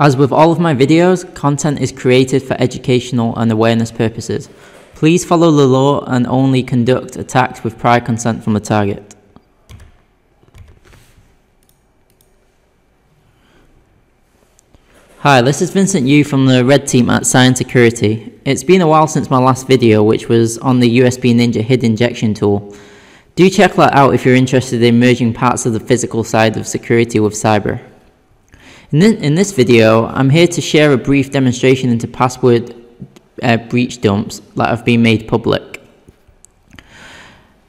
As with all of my videos, content is created for educational and awareness purposes. Please follow the law and only conduct attacks with prior consent from the target. Hi, this is Vincent Yu from the red team at SYON Security. It's been a while since my last video, which was on the USB Ninja HID injection tool. Do check that out if you're interested in merging parts of the physical side of security with cyber. In this video, I'm here to share a brief demonstration into password breach dumps that have been made public.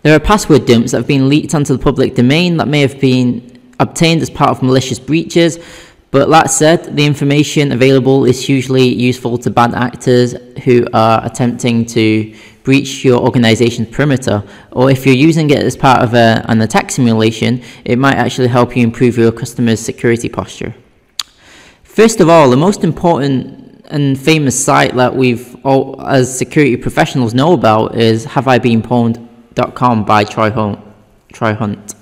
There are password dumps that have been leaked onto the public domain that may have been obtained as part of malicious breaches, but that said, the information available is hugely useful to bad actors who are attempting to breach your organization's perimeter, or if you're using it as part of an attack simulation, it might actually help you improve your customer's security posture. First of all, the most important and famous site that we've all, as security professionals, know about is haveibeenpwned.com by Troy Hunt.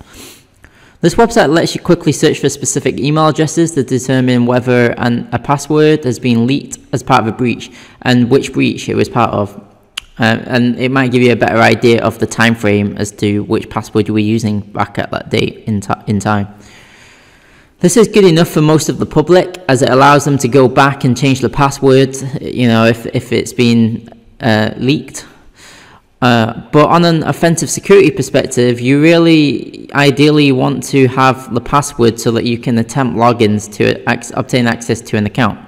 This website lets you quickly search for specific email addresses to determine whether a password has been leaked as part of a breach and which breach it was part of. And it might give you a better idea of the time frame as to which password you were using back at that date in time. This is good enough for most of the public, as it allows them to go back and change the password, you know, if it's been leaked. But on an offensive security perspective, you really ideally want to have the password so that you can attempt logins to obtain access to an account.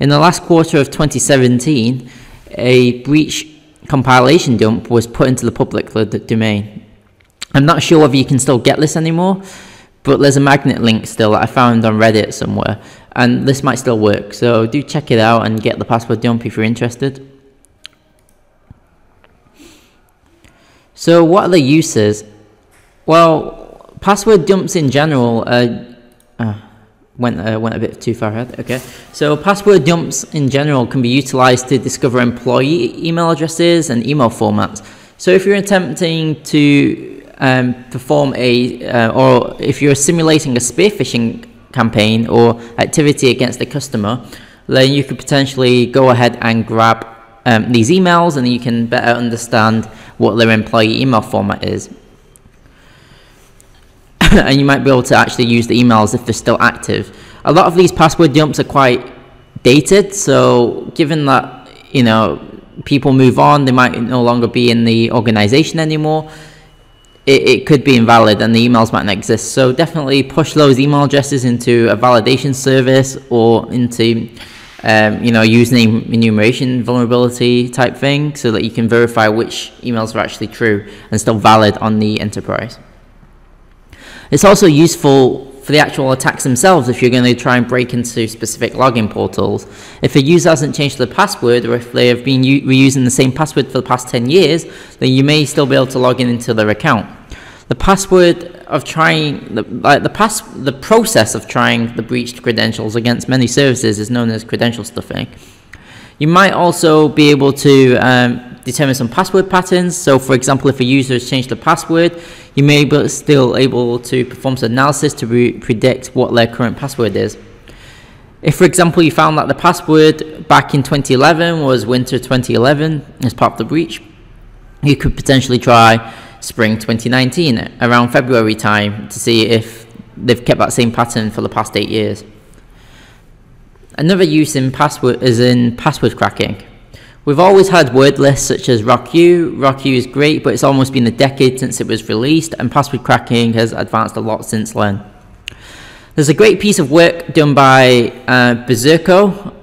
In the last quarter of 2017, a breach compilation dump was put into the public domain. I'm not sure whether you can still get this anymore, but there's a magnet link still that I found on Reddit somewhere, and this might still work, so do check it out and get the password dump if you're interested. So what are the uses? Well, password dumps in general went a bit too far ahead, okay. So password dumps in general can be utilized to discover employee email addresses and email formats. So if you're attempting to or if you're simulating a spear phishing campaign or activity against a customer, then you could potentially go ahead and grab these emails, and you can better understand what their employee email format is. And you might be able to actually use the emails if they're still active. A lot of these password dumps are quite dated, so given that, you know, people move on, they might no longer be in the organization anymore. It could be invalid and the emails might not exist. So definitely push those email addresses into a validation service or into, you know, username enumeration vulnerability type thing, so that you can verify which emails are actually true and still valid on the enterprise. It's also useful for the actual attacks themselves if you're going to try and break into specific login portals. If a user hasn't changed their password, or if they have been reusing the same password for the past 10 years, then you may still be able to log in into their account. The password of trying, the process of trying the breached credentials against many services is known as credential stuffing. You might also be able to determine some password patterns. So for example, if a user has changed the password, you may be still able to perform some analysis to predict what their current password is. If for example you found that the password back in 2011 was winter 2011 as part of the breach, you could potentially try spring 2019 around February time to see if they've kept that same pattern for the past 8 years. Another use in password is in password cracking. We've always had word lists such as RockYou. RockYou is great, but it's almost been a decade since it was released, and password cracking has advanced a lot since then. There's a great piece of work done by Berserko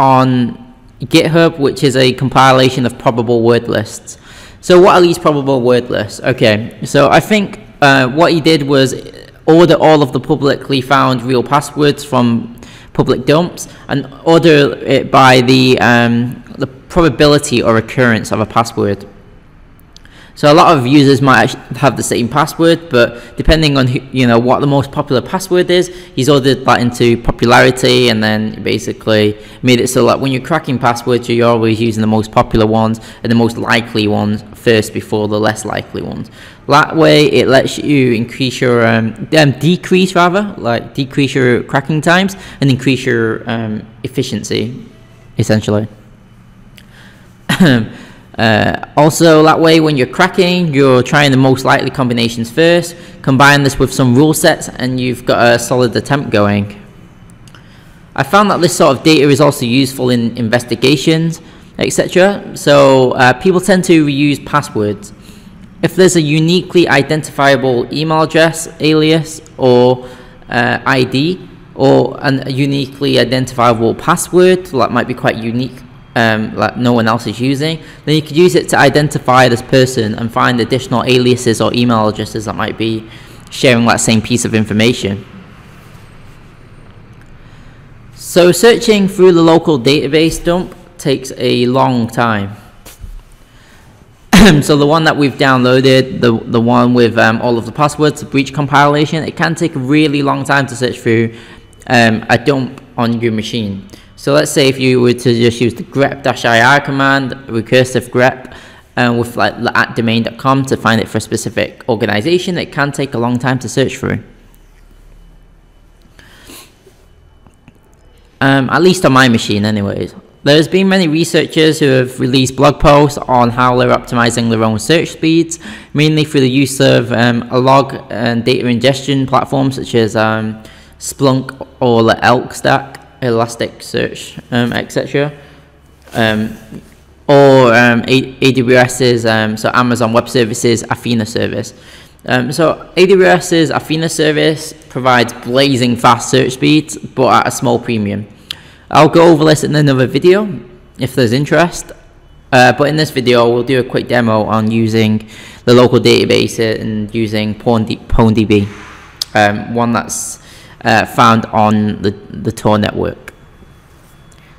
on GitHub, which is a compilation of probable word lists. So what are these probable word lists? Okay, so I think what he did was order all of the publicly found real passwords from public dumps and order it by the probability or occurrence of a password. So a lot of users might have the same password, but depending on who, what the most popular password is, he's ordered that into popularity and then basically made it so that when you're cracking passwords, you're always using the most popular ones and the most likely ones first before the less likely ones. That way, it lets you increase your decrease your cracking times and increase your efficiency, essentially. Also, that way when you're cracking, you're trying the most likely combinations first. Combine this with some rule sets and you've got a solid attempt going. I found that this sort of data is also useful in investigations, etc. So people tend to reuse passwords. If there's a uniquely identifiable email address, alias, or ID, or a uniquely identifiable password that might be quite unique, like no one else is using, then you could use it to identify this person and find additional aliases or email addresses that might be sharing that same piece of information. So searching through the local database dump takes a long time. So the one that we've downloaded, the one with all of the passwords, the breach compilation, it can take a really long time to search through a dump on your machine. So let's say if you were to just use the grep-ir command, recursive grep, with like @domain.com to find it for a specific organization, it can take a long time to search through. At least on my machine anyways. There's been many researchers who have released blog posts on how they're optimizing their own search speeds, mainly through the use of a log and data ingestion platforms such as Splunk or the Elk Stack, Elasticsearch, etc. Or AWS's, so Amazon Web Services, Athena service. So AWS's Athena service provides blazing fast search speeds, but at a small premium. I'll go over this in another video if there's interest. But in this video, we'll do a quick demo on using the local database and using PwnDB, one that's found on the Tor network.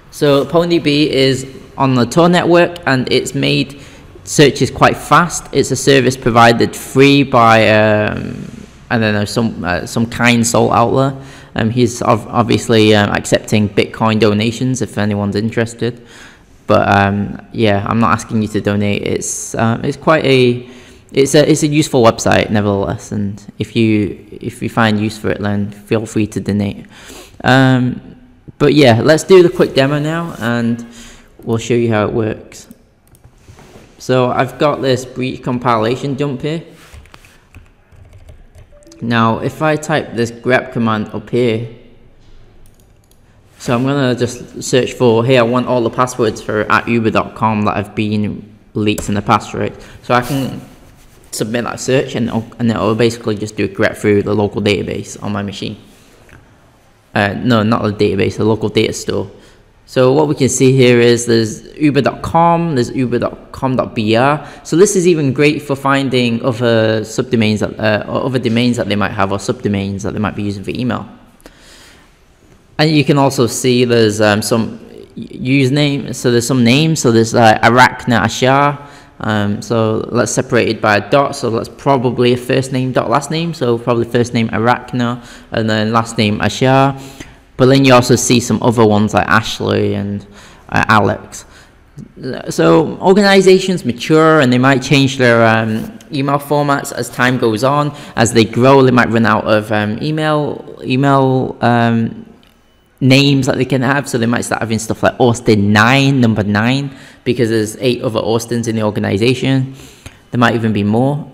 So PwnDB is on the Tor network and it's made searches quite fast. It's a service provided free by I don't know, some kind soul out there. He's obviously accepting Bitcoin donations if anyone's interested. But yeah, I'm not asking you to donate. It's quite a It's a useful website nevertheless, and if you find use for it, then feel free to donate. But yeah, let's do the quick demo now and we'll show you how it works. So I've got this breach compilation dump here. Now if I type this grep command up here, so I'm gonna just search for, hey, I want all the passwords for @uber.com that have been leaked in the past, right? So I can submit that search and it'll basically just do a grep through the local database on my machine. No, not the database, the local data store. So what we can see here is there's uber.com, there's uber.com.br. So this is even great for finding other subdomains that, or other domains that they might have, or subdomains that they might be using for email. And you can also see there's some username, so there's some names, so there's Arachna Ashar. So let's separate it by a dot, so that's probably a first name dot last name, so probably first name Arachna and then last name Ashar. But then you also see some other ones like Ashley and Alex. So organizations mature and they might change their email formats as time goes on. As they grow, they might run out of email names that they can have, so they might start having stuff like Austin9, number 9, because there's 8 other Austins in the organization. There might even be more.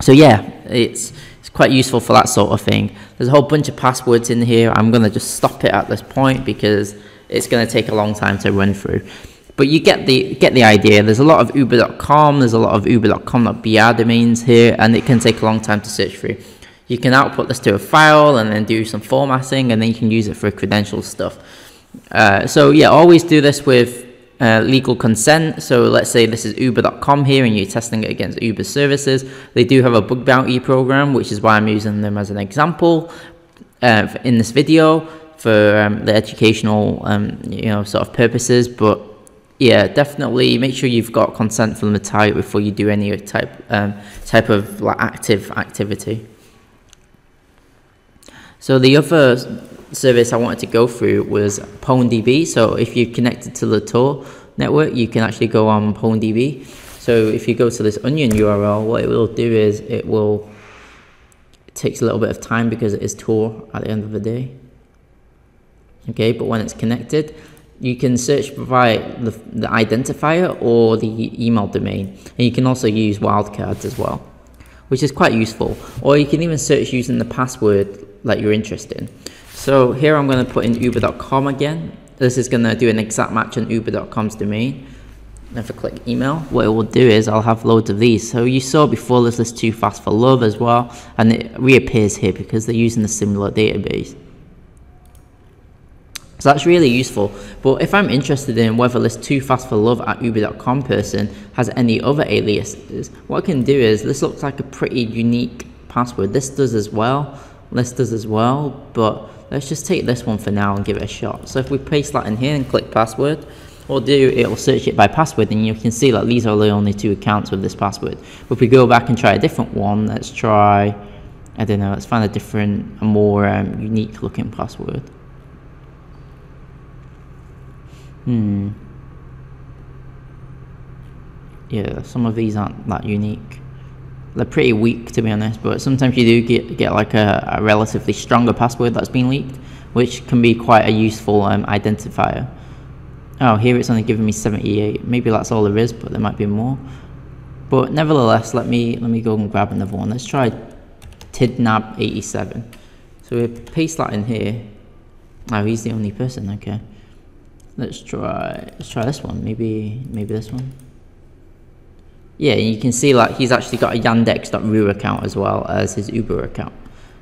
So yeah, it's quite useful for that sort of thing. There's a whole bunch of passwords in here. I'm gonna just stop it at this point because it's gonna take a long time to run through. But you get the idea. There's a lot of uber.com, there's a lot of uber.com.br domains here, and it can take a long time to search through. You can output this to a file and then do some formatting, and then you can use it for credential stuff. So yeah, always do this with legal consent. So let's say this is uber.com here and you're testing it against Uber services. They do have a bug bounty program, which is why I'm using them as an example in this video for the educational sort of purposes. But yeah, definitely make sure you've got consent from the type before you do any type of like active activity. So the other service I wanted to go through was PwnDB. So if you're connected to the Tor network, you can actually go on PwnDB. So if you go to this onion URL, what it will do is it takes a little bit of time because it is Tor at the end of the day. Okay, but when it's connected, you can search by the identifier or the email domain, and you can also use wildcards as well, which is quite useful. Or you can even search using the password that you're interested in. So here I'm going to put in uber.com again. This is going to do an exact match on uber.com's domain. And if I click email, what it will do is I'll have loads of these. So you saw before this list Too Fast for Love as well, and it reappears here because they're using a similar database. So that's really useful. But if I'm interested in whether this Too Fast for Love at uber.com person has any other aliases, what I can do is, this looks like a pretty unique password. This does as well. This does as well. But let's just take this one for now and give it a shot. So if we paste that in here and click password, it will search it by password, and you can see that these are the only two accounts with this password. But if we go back and try a different one, let's try, I don't know, let's find a different, a more unique looking password. Yeah, some of these aren't that unique. They're pretty weak, to be honest, but sometimes you do get like a relatively stronger password that's been leaked, which can be quite a useful identifier. Oh, here it's only giving me 78. Maybe that's all there is, but there might be more. But nevertheless, let me go and grab another one. Let's try tidnab87. So we paste that in here. Oh, he's the only person. Okay. Let's try this one. Maybe this one. Yeah, you can see like he's actually got a yandex.ru account as well as his Uber account.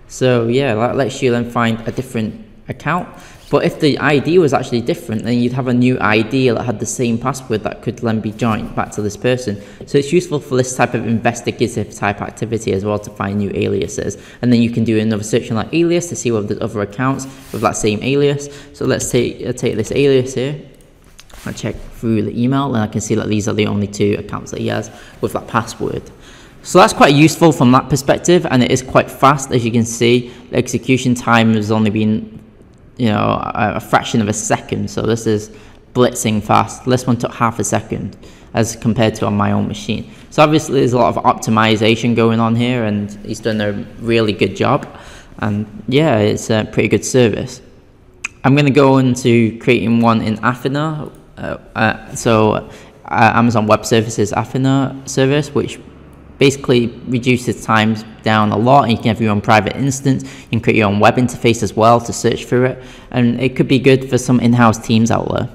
So yeah, that lets you then find a different account. But if the ID was actually different, then you'd have a new ID that had the same password that could then be joined back to this person. So it's useful for this type of investigative type activity as well, to find new aliases. And then you can do another search on that alias to see whether there's other accounts with that same alias. So let's take this alias here. I check through the email and I can see that these are the only two accounts that he has with that password. So that's quite useful from that perspective, and it is quite fast. As you can see, the execution time has only been, you know, a fraction of a second. So this is blitzing fast. This one took half a second as compared to on my own machine. So obviously there's a lot of optimization going on here, and he's done a really good job. And yeah, it's a pretty good service. I'm going to go into creating one in Athena. Amazon Web Services Athena service, which basically reduces time down a lot, and you can have your own private instance. You can create your own web interface as well to search through it, and it could be good for some in-house teams out there.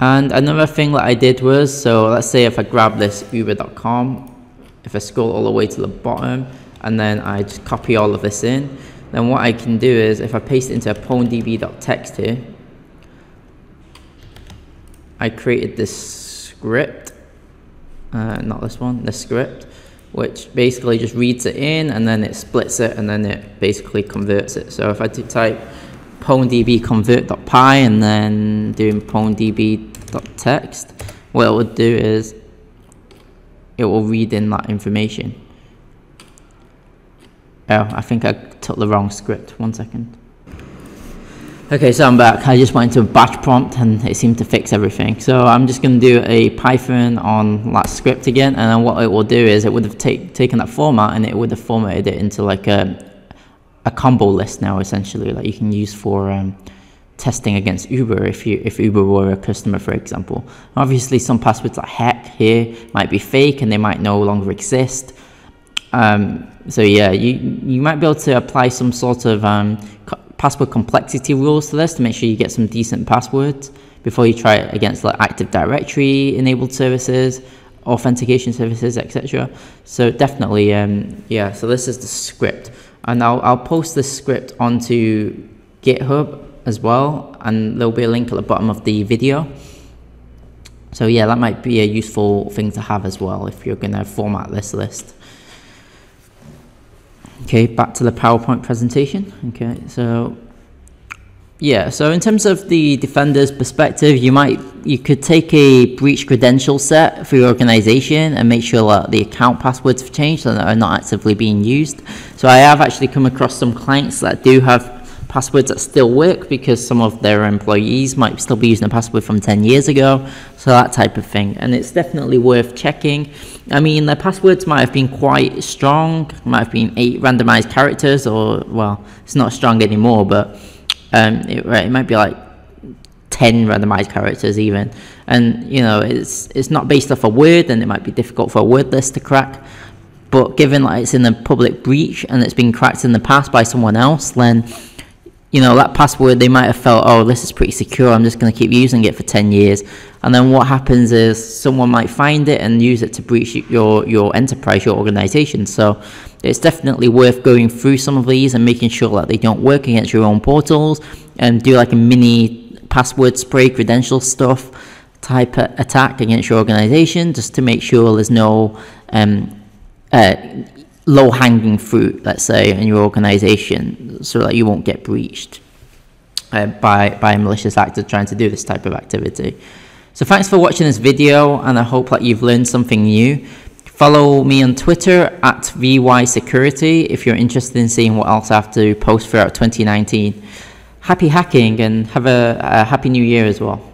And another thing that I did was, so let's say if I grab this uber.com, if I scroll all the way to the bottom and then I just copy all of this in, then what I can do is, if I paste it into a pwndb.txt here, I created this script, not this one, this script, which basically just reads it in and then it splits it and then it basically converts it. So if I type pwndb convert.py and then doing pwndb.txt, what it would do is it will read in that information. Oh, I think I took the wrong script. 1 second. Okay, so I'm back. I just went into a batch prompt and it seemed to fix everything. So I'm just going to do a Python on that script again, and then what it will do is it would have taken that format and it would have formatted it into like a combo list now, essentially, that you can use for testing against Uber if Uber were a customer, for example. Obviously, some passwords like heck here might be fake and they might no longer exist. So yeah, you might be able to apply some sort of password complexity rules to this to make sure you get some decent passwords before you try it against like Active Directory enabled services, authentication services, etc. So definitely, yeah, so this is the script, and I'll post this script onto GitHub as well, and there'll be a link at the bottom of the video. So yeah, that might be a useful thing to have as well if you're going to format this list. Okay, back to the PowerPoint presentation. Okay, so Yeah, so in terms of the defender's perspective, you could take a breach credential set for your organization and make sure that the account passwords have changed and are not actively being used. So I have actually come across some clients that do have passwords that still work because some of their employees might still be using a password from 10 years ago, so that type of thing. And it's definitely worth checking. I mean, their passwords might have been quite strong, might have been 8 randomized characters, or, well, it's not strong anymore, but it might be like 10 randomized characters even, and you know, it's not based off a word, and it might be difficult for a word list to crack. But given that it's in a public breach and it's been cracked in the past by someone else, then you know, that password, they might have felt, oh, this is pretty secure, I'm just going to keep using it for 10 years. And then what happens is someone might find it and use it to breach your enterprise, your organization. So it's definitely worth going through some of these and making sure that they don't work against your own portals, and do like a mini password spray credential stuff type attack against your organization, just to make sure there's no low-hanging fruit, let's say, in your organization, so that you won't get breached by a malicious actor trying to do this type of activity. So thanks for watching this video, and I hope that you've learned something new. Follow me on Twitter at VYsecurity if you're interested in seeing what else I have to post throughout 2019. Happy hacking, and have a happy new year as well.